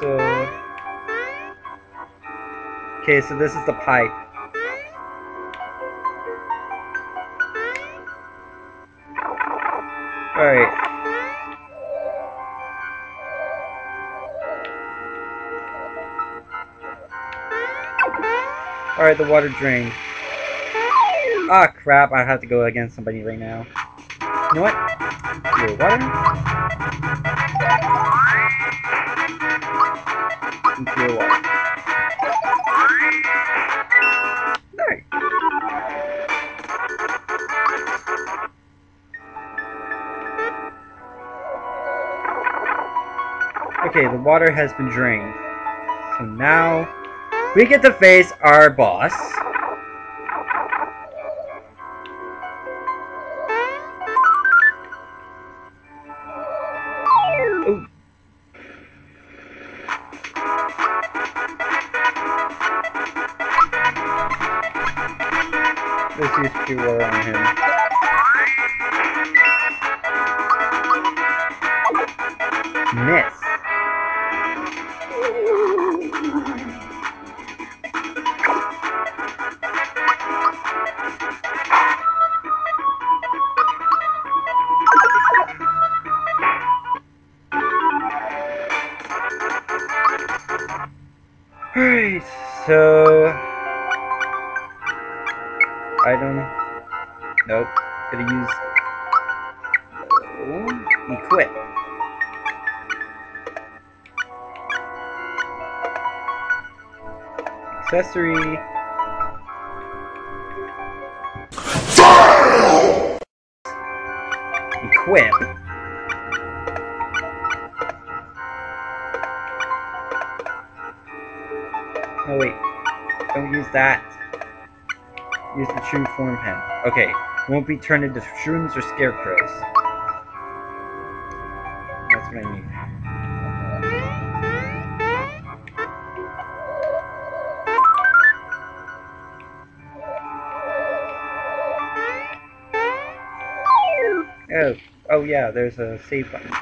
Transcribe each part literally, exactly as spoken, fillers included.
so... Okay, so this is the pipe. Alright. Alright, the water drain. Ah, crap, I have to go against somebody right now. You know what? Your water? Into your water. Alright. Okay, the water has been drained. So now, we get to face our boss. Let's use pure water on him. Miss. Alright, so... Item. Nope. Gotta use. Oh, equip. Accessory. Equip. Oh wait. Don't use that. Use the true form pen. Okay, won't be turned into shrooms or scarecrows. That's what I need. Oh, oh yeah, there's a save button.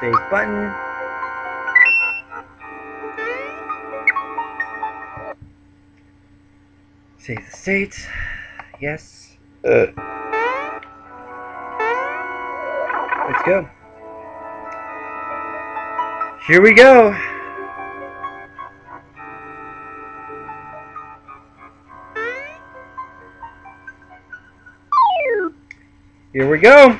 Save button. Save the state. Yes. Ugh. Let's go. Here we go. Here we go.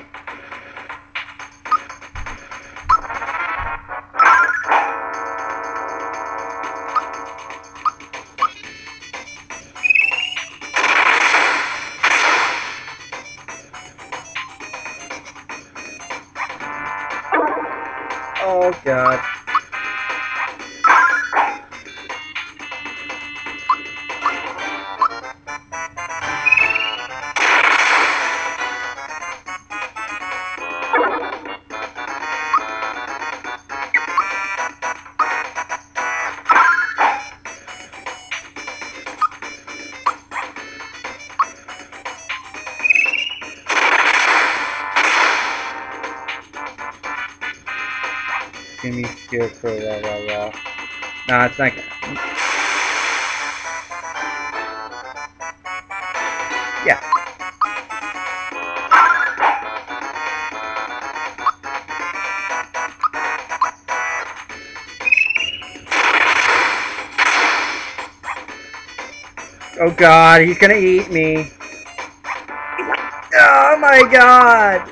Oh god. Gimme scarecrow, la la la. Nah, it's not gonna happen. Yeah. Oh god, he's gonna eat me. Oh my god!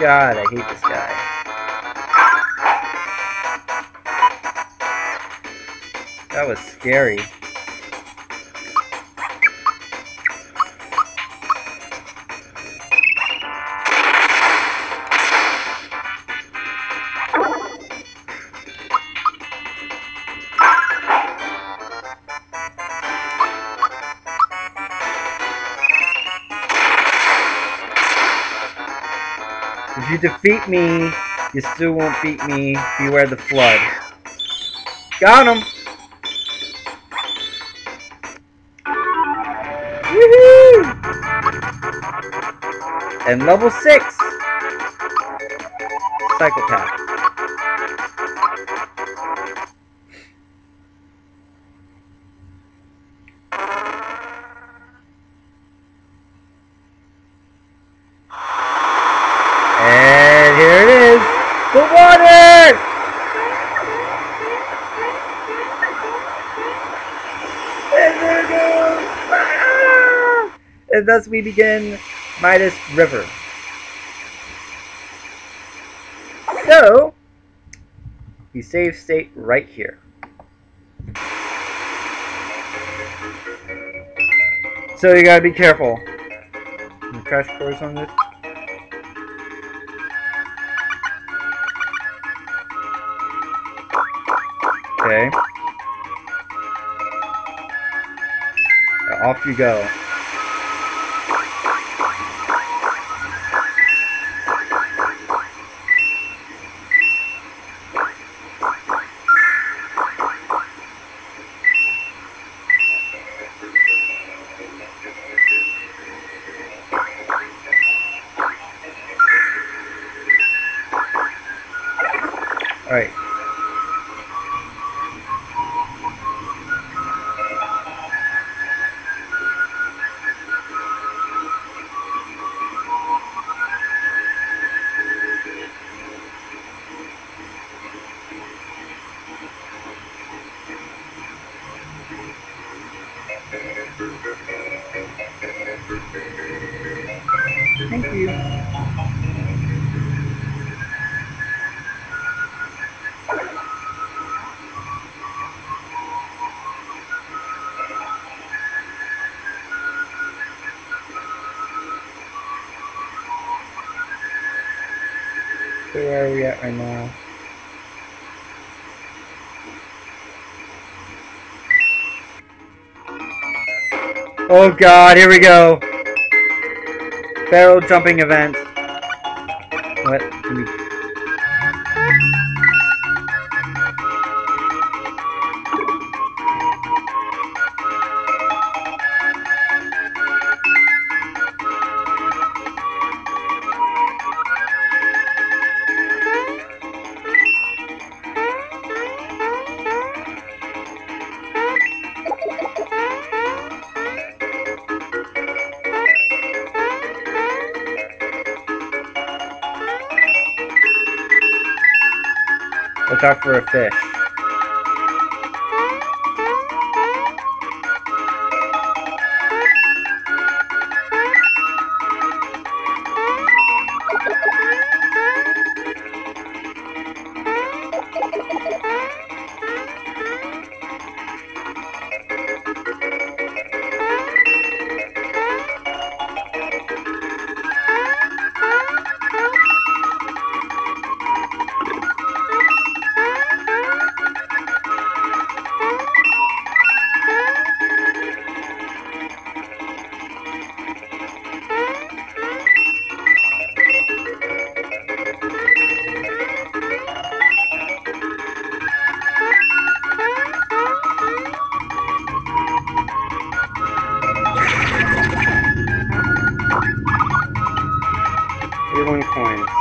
God, I hate this guy. That was scary. If you defeat me, you still won't beat me. Beware the flood. Got him! Woohoo! And level six! Psychopath. And thus we begin Midas River. So, we save state right here. So you gotta be careful. Can you crash course on this? Okay. Now off you go. Alright. Thank you. So where are we at right now? Oh god, here we go! Barrel jumping event. What do we... Look out for a fish. Coins. All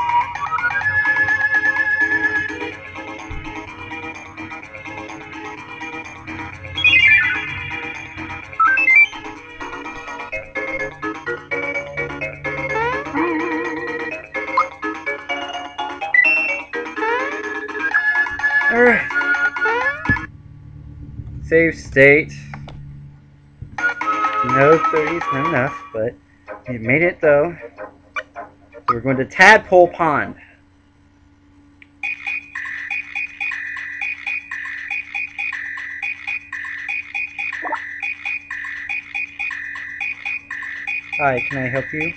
right. Save state. No thirties, not enough, but you made it though. So we're going to Tadpole Pond. Hi, can I help you?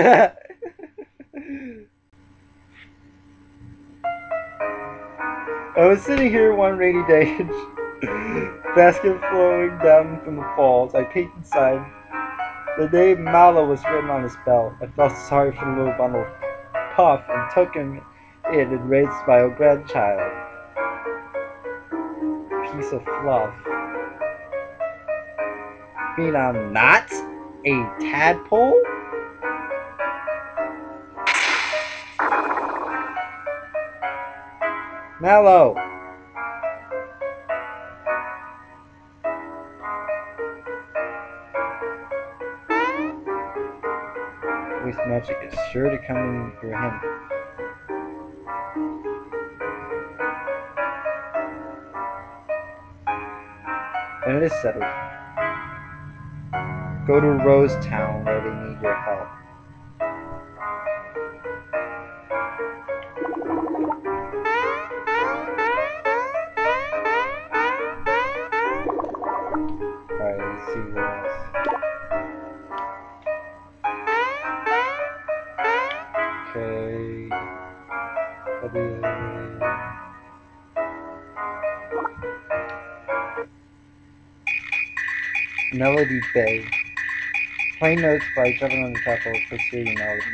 I was sitting here one rainy day, basket flowing down from the falls. I peeked inside. The name Mallow was written on his belt. I felt sorry for the little bundle puff and took him in and raised my own grandchild. Piece of fluff. Mean I'm not a tadpole? Mallow! Voice magic is sure to come in for him. And it is settled. Go to Rose Town where they need your help. Melody Bay. Play notes by Governor Tadpole preceding melody.